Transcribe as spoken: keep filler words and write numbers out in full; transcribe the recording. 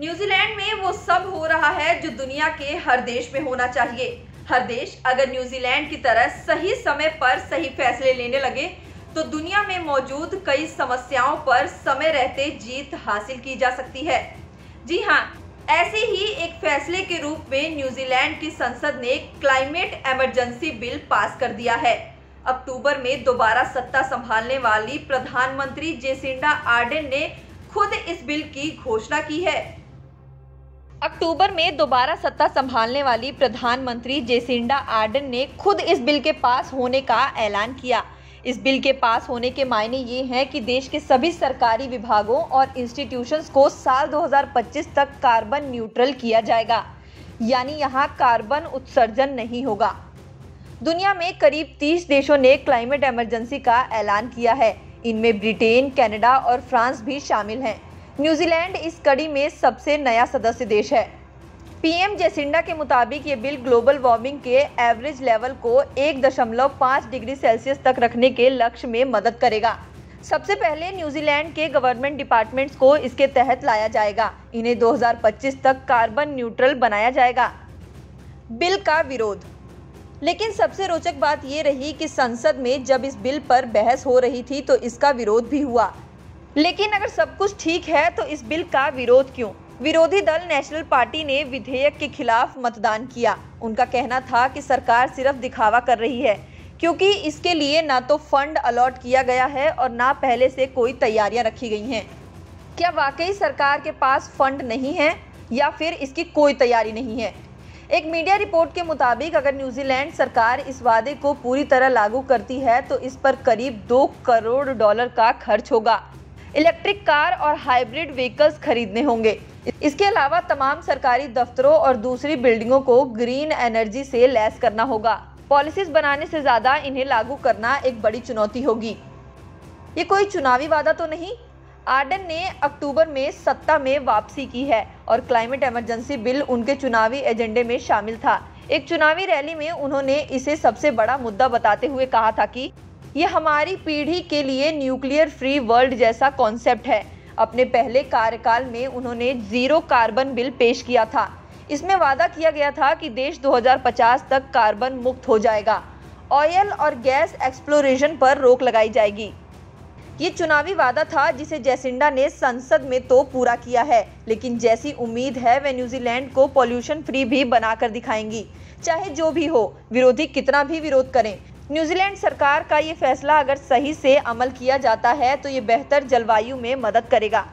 New Zealand में वो सब हो रहा है जो दुनिया के हर देश में होना चाहिए। हर देश अगर न्यूजीलैंड की तरह सही समय पर सही फैसले लेने लगे तो दुनिया में मौजूद कई समस्याओं पर समय रहते जीत हासिल की जा सकती है। जी हाँ, ऐसे ही एक फैसले के रूप में न्यूजीलैंड की संसद ने क्लाइमेट इमरजेंसी बिल पास कर दिया है। अक्टूबर में दोबारा सत्ता संभालने वाली प्रधानमंत्री जेसिंडा आर्डर्न ने खुद इस बिल की घोषणा की है। अक्टूबर में दोबारा सत्ता संभालने वाली प्रधानमंत्री जेसिंडा आर्डर्न ने खुद इस बिल के पास होने का ऐलान किया। इस बिल के पास होने के मायने ये हैं कि देश के सभी सरकारी विभागों और इंस्टीट्यूशंस को साल दो हज़ार पच्चीस तक कार्बन न्यूट्रल किया जाएगा, यानी यहाँ कार्बन उत्सर्जन नहीं होगा। दुनिया में करीब तीस देशों ने क्लाइमेट इमरजेंसी का ऐलान किया है। इनमें ब्रिटेन, कनाडा और फ्रांस भी शामिल हैं। न्यूजीलैंड इस कड़ी में सबसे नया सदस्य देश है। पीएम जेसिंडा के मुताबिक ये बिल ग्लोबल वार्मिंग के एवरेज लेवल को एक दशमलव पाँच डिग्री सेल्सियस तक रखने के लक्ष्य में मदद करेगा। सबसे पहले न्यूजीलैंड के गवर्नमेंट डिपार्टमेंट्स को इसके तहत लाया जाएगा। इन्हें दो हज़ार पच्चीस तक कार्बन न्यूट्रल बनाया जाएगा। बिल का विरोध। लेकिन सबसे रोचक बात ये रही कि संसद में जब इस बिल पर बहस हो रही थी तो इसका विरोध भी हुआ। लेकिन अगर सब कुछ ठीक है तो इस बिल का विरोध क्यों? विरोधी दल नेशनल पार्टी ने विधेयक के खिलाफ मतदान किया। उनका कहना था कि सरकार सिर्फ दिखावा कर रही है, क्योंकि इसके लिए ना तो फंड अलॉट किया गया है और ना पहले से कोई तैयारियां रखी गई हैं। क्या वाकई सरकार के पास फंड नहीं है या फिर इसकी कोई तैयारी नहीं है? एक मीडिया रिपोर्ट के मुताबिक अगर न्यूजीलैंड सरकार इस वादे को पूरी तरह लागू करती है तो इस पर करीब दो करोड़ डॉलर का खर्च होगा। इलेक्ट्रिक कार और हाइब्रिड व्हीकल्स खरीदने होंगे। इसके अलावा तमाम सरकारी दफ्तरों और दूसरी बिल्डिंगों को ग्रीन एनर्जी से लैस करना होगा। पॉलिसीज बनाने से ज़्यादा इन्हें लागू करना एक बड़ी चुनौती होगी। ये कोई चुनावी वादा तो नहीं। आर्डर्न ने अक्टूबर में सत्ता में वापसी की है और क्लाइमेट इमरजेंसी बिल उनके चुनावी एजेंडे में शामिल था। एक चुनावी रैली में उन्होंने इसे सबसे बड़ा मुद्दा बताते हुए कहा था कि ये हमारी पीढ़ी के लिए न्यूक्लियर फ्री वर्ल्ड जैसा कॉन्सेप्ट है। अपने पहले कार्यकाल में उन्होंने जीरो कार्बन बिल पेश किया था। इसमें वादा किया गया था कि देश दो हज़ार पचास तक कार्बन मुक्त हो जाएगा। ऑयल और गैस एक्सप्लोरेशन पर रोक लगाई जाएगी। ये चुनावी वादा था जिसे जेसिंडा ने संसद में तो पूरा किया है, लेकिन जैसी उम्मीद है वे न्यूजीलैंड को पॉल्यूशन फ्री भी बनाकर दिखाएंगी। चाहे जो भी हो, विरोधी कितना भी विरोध करें, न्यूजीलैंड सरकार का ये फैसला अगर सही से अमल किया जाता है तो ये बेहतर जलवायु में मदद करेगा।